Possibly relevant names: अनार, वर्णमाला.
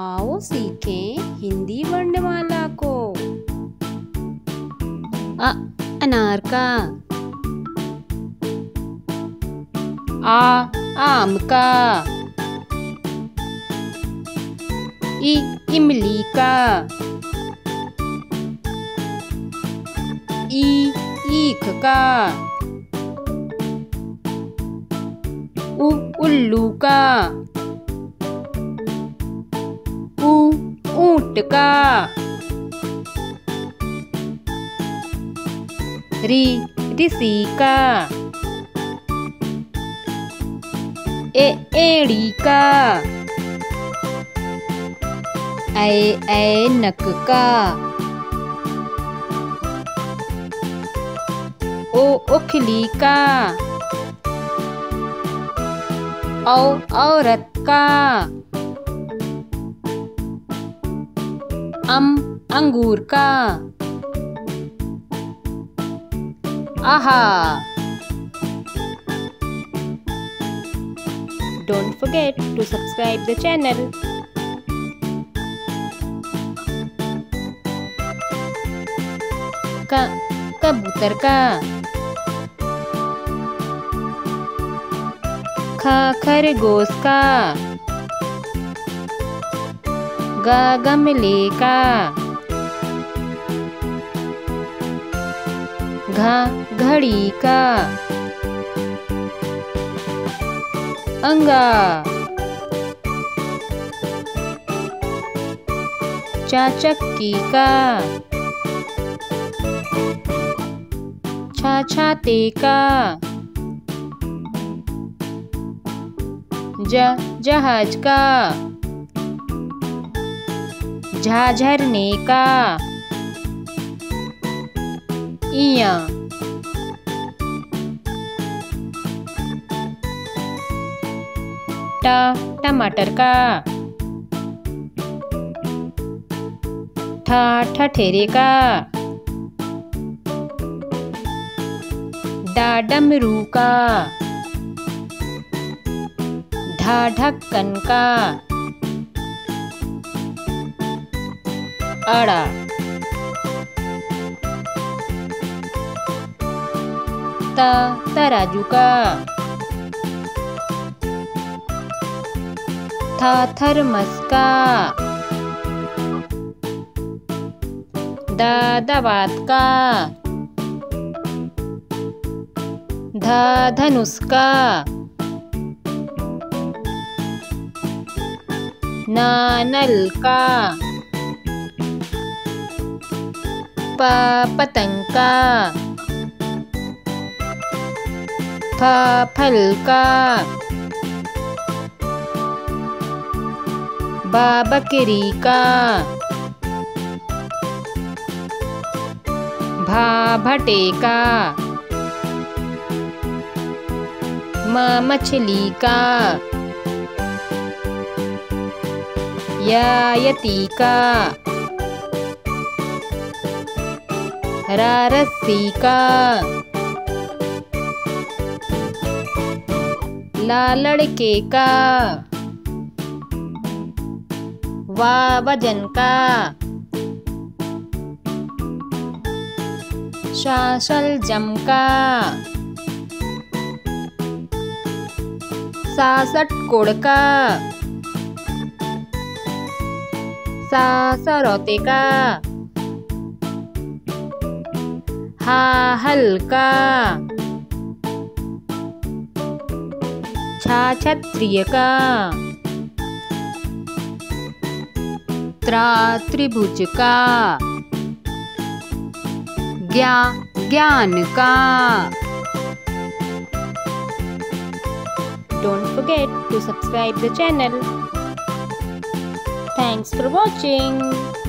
आओ सीखें हिंदी वर्णमाला को। अ अनार का, आ आम का, इ इमली का, ई ईख का, उ उल्लू का, ऊ ऊंट का, री ऋषि का, ए एड़ी का, ऐनक का, ओ उखली का, औ औरत का, अम अंगूर का। आहा! Don't forget to subscribe the channel. कबूतर का, ख खरगोश का, ग गमले का, घ घड़ी का। अंगा, च चक्की का, छाते का, जहाज का, झाझरने का। इया, टमाटर का, ठठेरे का, डमरू का, ढक्कन का। अड़ा, तराजू का, थर्मस का, दवात का, धनुष का, नल का, पतंग का, फल का, बकरी का, भटे का, मछली का, यति का, रस्सी का, लड़के का, वजन का, शलजम का, 66 कोड़ का, 66 रौते का, हाहल का, छाछत्रिय का, त्रिभुज का, ज्ञान का। Don't forget to subscribe the channel. Thanks for watching.